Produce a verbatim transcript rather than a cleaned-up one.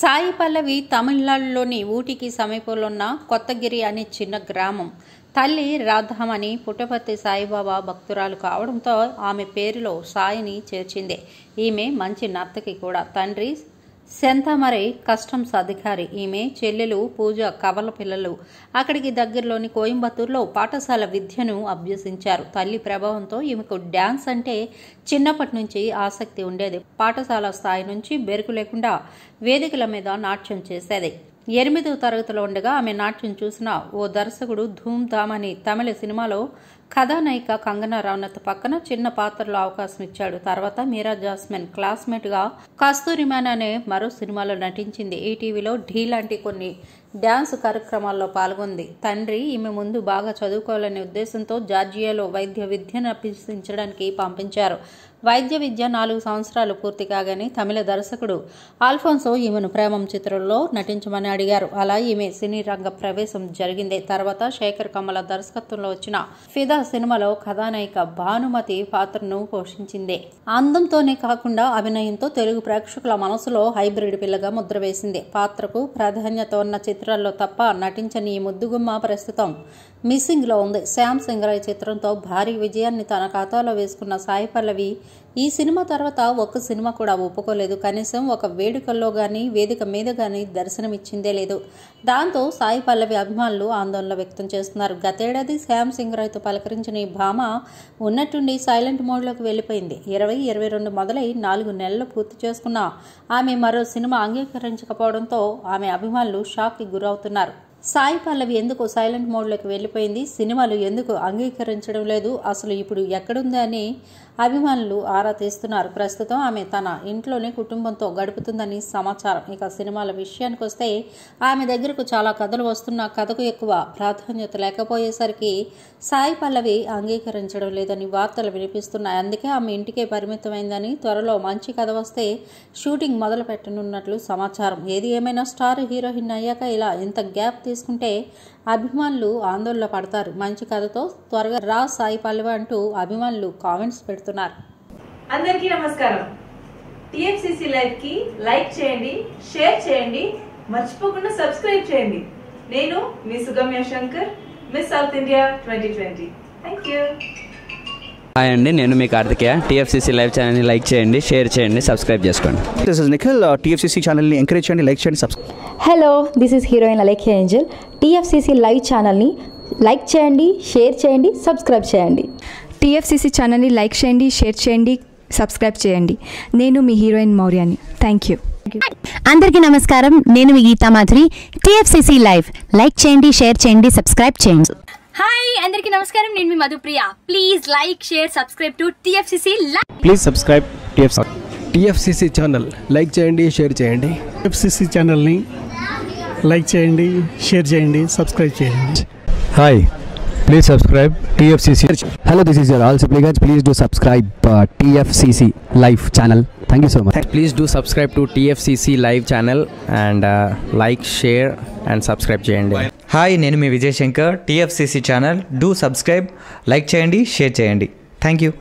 సాయి పల్లవి తమిళనాడులోని ఊటికి సమీపంలో ఉన్న కొత్తగిరి అనే చిన్న గ్రామం తల్లి రాధామణి పుట్టపర్తి సాయిబాబా భక్తురాలు కావడంతో ఆమె పేరులో సాయిని చేర్చింది। ఈమె మంచి నర్తకి కూడా। తండ్రి సెంతమరై కస్టమ్స్ అధికారి, ఈమె చెల్లెలు పూజ కవల పిల్లలు। అక్కడికి దగ్గరలోని కోయంబత్తూరులో పాఠశాల విద్యను అభ్యసించారు। తల్లి ప్రభావంతో ఈమెకు డ్యాన్స్ అంటే చిన్నప్పటి నుంచి ఆసక్తి ఉండేది। పాఠశాల స్థాయి నుంచి బెరుకు లేకుండా వేదికల మీద నాట్యం చేసేది। ఎనిమిదవ తరగతిలో ఉండగా ఆమె నాట్యం చూసిన ఓ దర్శకుడు ధూమ్ ధామ్ అని తమిళ సినిమాలో కథానాయిక కంగనా రావనాథ్ పక్కన చిన్న పాత్రలో అవకాశం ఇచ్చాడు। తర్వాత మీరా జాస్మిన్ క్లాస్మేట్గా కస్తూరిమాన్ అనే మరో సినిమాలో నటించింది। ఈ టీవీలో ఢీ లాంటి కొన్ని డ్యాన్స్ కార్యక్రమాల్లో పాల్గొంది। తండ్రి ఈమె ముందు బాగా చదువుకోవాలనే ఉద్దేశంతో జార్జియాలో వైద్య విద్యను అభ్యసించడానికి పంపించారు। వైద్య విద్య నాలుగు సంవత్సరాలు పూర్తి కాగానే తమిళ దర్శకుడు ఆల్ఫోన్సో ఈమెను ప్రేమం చిత్రంలో నటించమని అడిగారు। అలా ఈమె సినీ రంగ ప్రవేశం జరిగింది। తర్వాత శేఖర్ కమల దర్శకత్వంలో వచ్చిన ఫిదా సినిమాలో కథానాయిక భానుమతి పాత్రను పోషించింది। అందంతోనే కాకుండా అభినయంతో తెలుగు ప్రేక్షకుల మనసులో హైబ్రిడ్ పిల్లగా ముద్ర వేసింది। పాత్రకు ప్రాధాన్యత ఉన్న చిత్రాల్లో తప్ప నటించని ఈ ముద్దుగుమ్మ ప్రస్తుతం మిస్సింగ్లో ఉంది। శ్యామ్ సింగరాయ్ చిత్రంతో భారీ విజయాన్ని తన ఖాతాలో వేసుకున్న సాయి పల్లవి ఈ సినిమా తర్వాత ఒక్క సినిమా కూడా ఒప్పుకోలేదు। కనీసం ఒక వేడుకల్లో కానీ వేదిక మీద కానీ దర్శనమిచ్చిందే లేదు। దాంతో సాయి పల్లవి అభిమానులు ఆందోళన వ్యక్తం చేస్తున్నారు। గతేడాది శ్యామ్ సింగరాయ్తో పలకరించిన ఈ భామ ఉన్నట్టుండి సైలెంట్ మోడ్లోకి వెళ్ళిపోయింది। ఇరవై ఇరవై రెండు మొదలై నాలుగు నెలలు పూర్తి చేసుకున్న ఆమె మరో సినిమా అంగీకరించకపోవడంతో ఆమె అభిమానులు షాక్కి గురవుతున్నారు। సాయి పల్లవి ఎందుకు సైలెంట్ మోడ్లోకి వెళ్ళిపోయింది, సినిమాలు ఎందుకు అంగీకరించడం లేదు, అసలు ఇప్పుడు ఎక్కడుంది అని అభిమానులు ఆరా తీస్తున్నారు। ప్రస్తుతం ఆమె తన ఇంట్లోనే కుటుంబంతో గడుపుతుందని సమాచారం। ఇక సినిమాల విషయానికి వస్తే ఆమె దగ్గరకు చాలా కథలు వస్తున్నా కథకు ఎక్కువ ప్రాధాన్యత లేకపోయేసరికి సాయి పల్లవి అంగీకరించడం లేదని వార్తలు వినిపిస్తున్నాయి। అందుకే ఆమె ఇంటికే పరిమితమైందని, త్వరలో మంచి కథ వస్తే షూటింగ్ మొదలు పెట్టనున్నట్లు సమాచారం। ఏది ఏమైనా స్టార్ హీరోయిన్ అయ్యాక ఇలా ఇంత గ్యాప్ తీసుకుంటే అభిమానులు ఆందోళన పడతారు। మంచి కథతో త్వరగా రా సాయి పల్లవి అంటూ అభిమానులు కామెంట్స్ పెడుతున్నారు। అందరికీ నమస్కారం। టిఎఫ్సిసి లైవ్ కి లైక్ చేయండి, షేర్ చేయండి, మర్చిపోకుండా సబ్స్క్రైబ్ చేయండి। నేను మీ Sugamya Shankar, miss south India twenty twenty. Thank you. Hi అండి, నేను మీ కార్తికేయ। టీఎఫ్సీసీ లైవ్ ఛానల్ని లైక్ చేయండి, షేర్ చేయండి, సబ్స్క్రైబ్ చేసుకోండి। దిస్ ఇస్ నిఖిల్, టీఎఫ్సీసీ ఛానల్ని ఎంకరేజ్ చేయండి, లైక్ చేయండి, subscribe. Hello, this is heroine Alekhya Angel. TFCC live ఛానల్ని లైక్ చేయండి, షేర్ చేయండి, సబ్స్క్రైబ్ చేయండి। టీఎఫ్సీసీ ఛానల్ని లైక్ చేయండి, షేర్ చేయండి, సబ్స్క్రైబ్ చేయండి। నేను మీ హీరోయిన్ మౌర్యాని, థ్యాంక్ యూ। అందరికీ నమస్కారం, నేను మీ Geetha Madhavi. TFCC live like చేయండి, షేర్ చేయండి, సబ్స్క్రైబ్ చేయండి। హాయ్ అందరికీ నమస్కారం, నేను మీ Madhupriya. Please like, share, subscribe to TFCC live. Please subscribe TFCC channel, like చేయండి, షేర్ చేయండి। టిఎఫ్సిసి ఛానల్ ని లైక్ చేయండి, షేర్ చేయండి, సబ్స్క్రైబ్ చేయండి। Hi, please subscribe TFCC. Hello, this is your all sibling guys. Please do subscribe TFCC live channel. Thank you so much. Please do subscribe to TFCC live channel and like, share and subscribe చేయండి। Hi, నేను మీ Vijay Shankar. TFCC channel do subscribe, like చేయండి, share చేయండి। Thank you.